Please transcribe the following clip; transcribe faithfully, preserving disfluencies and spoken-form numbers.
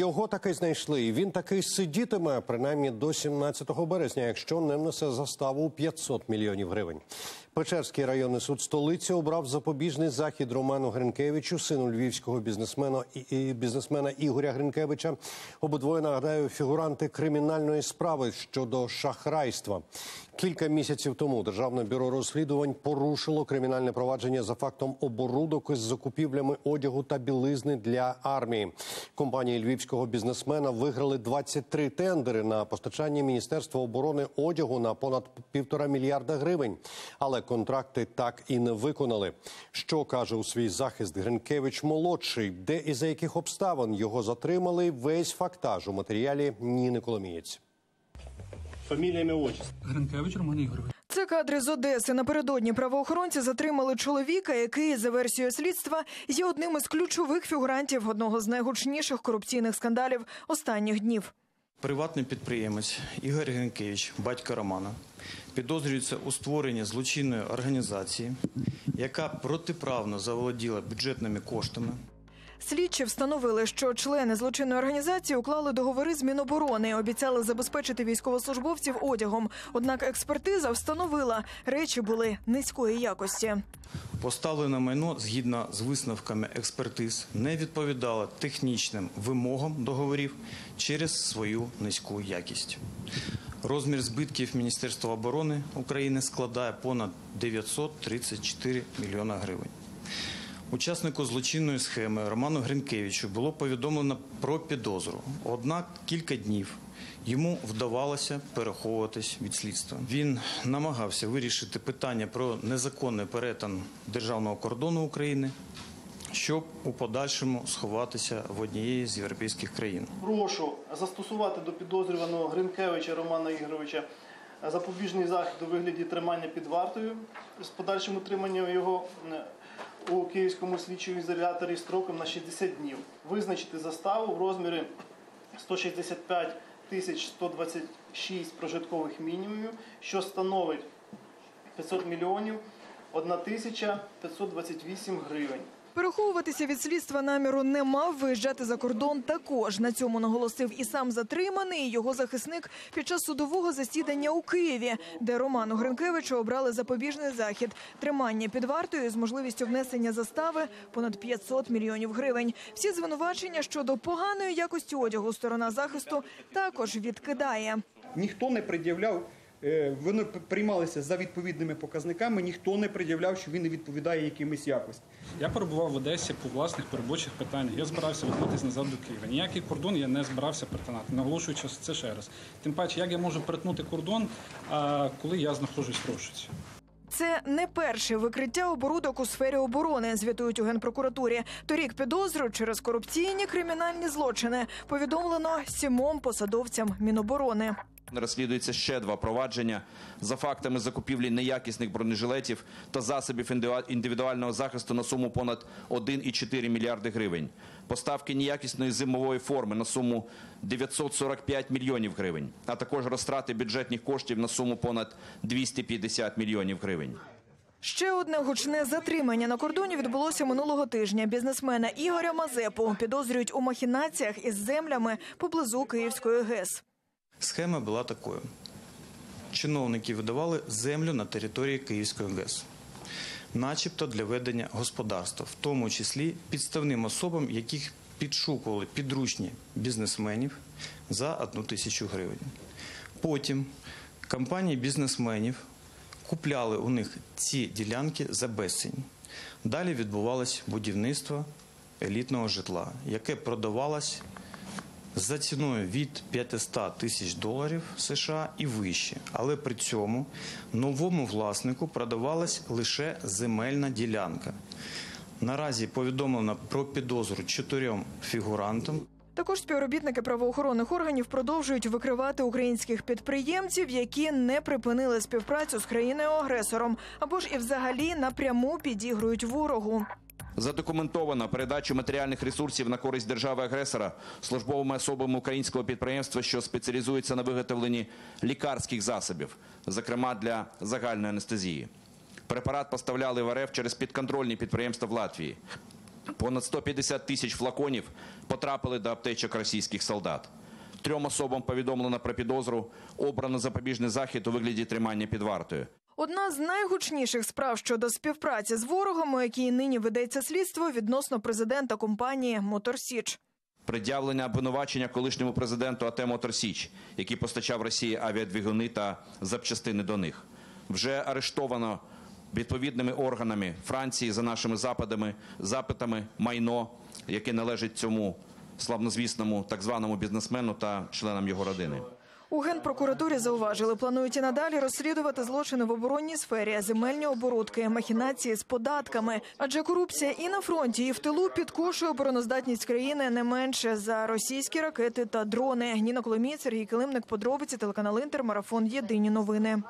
Його таки знайшли, і він таки сидітиме, принаймні до сімнадцятого березня, якщо не внесе заставу п'ятсот мільйонів гривень. Печерський районний суд столиці обрав запобіжний захід Роману Гринкевичу, сину львівського бізнесмена, і, бізнесмена Ігоря Гринкевича. Обидвоє, нагадаю, фігуранти кримінальної справи щодо шахрайства. Кілька місяців тому Державне бюро розслідувань порушило кримінальне провадження за фактом оборудок із закупівлями одягу та білизни для армії. Компанії львівського бізнесмена виграли двадцять три тендери на постачання Міністерства оборони одягу на понад півтора мільярда гривень. Але контракти так і не виконали. Що каже у свій захист Гринкевич-молодший? Де і за яких обставин його затримали? Весь фактаж у матеріалі Ніни Коломієць. Фамілія, ім'я, отчество. Гринкевич Роман Ігорович. Це кадри з Одеси. Напередодні правоохоронці затримали чоловіка, який, за версією слідства, є одним із ключових фігурантів одного з найгучніших корупційних скандалів останніх днів. Приватний підприємець Ігор Гринкевич, батько Романа, підозрюється у створенні злочинної організації, яка протиправно заволоділа бюджетними коштами. Слідчі встановили, що члени злочинної організації уклали договори з Міноборони, обіцяли забезпечити військовослужбовців одягом. Однак експертиза встановила, речі були низької якості. Поставлене майно, згідно з висновками експертиз, не відповідало технічним вимогам договорів через свою низьку якість. Розмір збитків Міністерства оборони України складає понад дев'ятсот тридцять чотири мільйона гривень. Учаснику злочинної схеми Роману Гринкевичу було повідомлено про підозру. Однак кілька днів йому вдавалося переховуватись від слідства. Він намагався вирішити питання про незаконний перетин державного кордону України, щоб у подальшому сховатися в однієї з європейських країн. Прошу застосувати до підозрюваного Гринкевича Романа Ігоровича запобіжний захід у вигляді тримання під вартою з подальшим утриманням його у Київському слідчому ізоляторі строком на шістдесят днів. Визначити заставу в розмірі сто шістдесят п'ять тисяч сто двадцять шість прожиткових мінімумів, що становить п'ятсот мільйонів одна тисяча п'ятсот двадцять вісім гривень. Переховуватися від слідства наміру не мав, виїжджати за кордон також. На цьому наголосив і сам затриманий, і його захисник під час судового засідання у Києві, де Роману Гринкевичу обрали запобіжний захід. Тримання під вартою з можливістю внесення застави понад п'ятсот мільйонів гривень. Всі звинувачення щодо поганої якості одягу сторона захисту також відкидає. Ніхто не пред'являв, вони приймалися за відповідними показниками, ніхто не пред'являв, що він не відповідає якимось якості. Я перебував в Одесі по власних перебочих питаннях, я збирався вертатись назад до Києва. Ніякий кордон я не збирався перетинати, наголошуючи це ще раз. Тим паче, як я можу перетнути кордон, коли я знаходжусь в розшуці? Це не перше викриття оборудок у сфері оборони, звітують у Генпрокуратурі. Торік підозру через корупційні кримінальні злочини повідомлено сімом посадовцям Міноборони. Розслідується ще два провадження за фактами закупівлі неякісних бронежилетів та засобів індивідуального захисту на суму понад один і чотири мільярди гривень, поставки неякісної зимової форми на суму дев'ятсот сорок п'ять мільйонів гривень, а також розтрати бюджетних коштів на суму понад двісті п'ятдесят мільйонів гривень. Ще одне гучне затримання на кордоні відбулося минулого тижня. Бізнесмена Ігоря Мазепу підозрюють у махінаціях із землями поблизу Київської ГЕС. Схема була такою. Чиновники видавали землю на території Київської ГЕС, начебто для ведення господарства, в тому числі підставним особам, яких підшукували підручні бізнесменів за одну тисячу гривень. Потім компанії бізнесменів купляли у них ці ділянки за безцінь. Далі відбувалось будівництво елітного житла, яке продавалось за ціною від п'ятсот тисяч доларів США і вище. Але при цьому новому власнику продавалась лише земельна ділянка. Наразі повідомлено про підозру чотирьом фігурантам. Також співробітники правоохоронних органів продовжують викривати українських підприємців, які не припинили співпрацю з країною-агресором або ж і взагалі напряму підігрують ворогу. Задокументовано передачу матеріальних ресурсів на користь держави-агресора службовими особами українського підприємства, що спеціалізується на виготовленні лікарських засобів, зокрема для загальної анестезії. Препарат поставляли в РФ через підконтрольні підприємства в Латвії. Понад сто п'ятдесят тисяч флаконів потрапили до аптечок російських солдат. Трьом особам повідомлено про підозру, обрано запобіжний захід у вигляді тримання під вартою. Одна з найгучніших справ щодо співпраці з ворогом, у якій нині ведеться слідство відносно президента компанії «Моторсіч». Пред'явлення обвинувачення колишньому президенту АТ «Моторсіч», який постачав Росії авіадвигуни та запчастини до них. Вже арештовано відповідними органами Франції за нашими запитами майно, яке належить цьому славнозвісному так званому бізнесмену та членам його родини. У Генпрокуратурі зауважили, планують і надалі розслідувати злочини в оборонній сфері, земельні оборудки, махінації з податками. Адже корупція і на фронті, і в тилу підкошує обороноздатність країни не менше за російські ракети та дрони. Ніна Коломієць, Сергій Климник, подробиці, телеканал «Інтер», марафон «Єдині новини».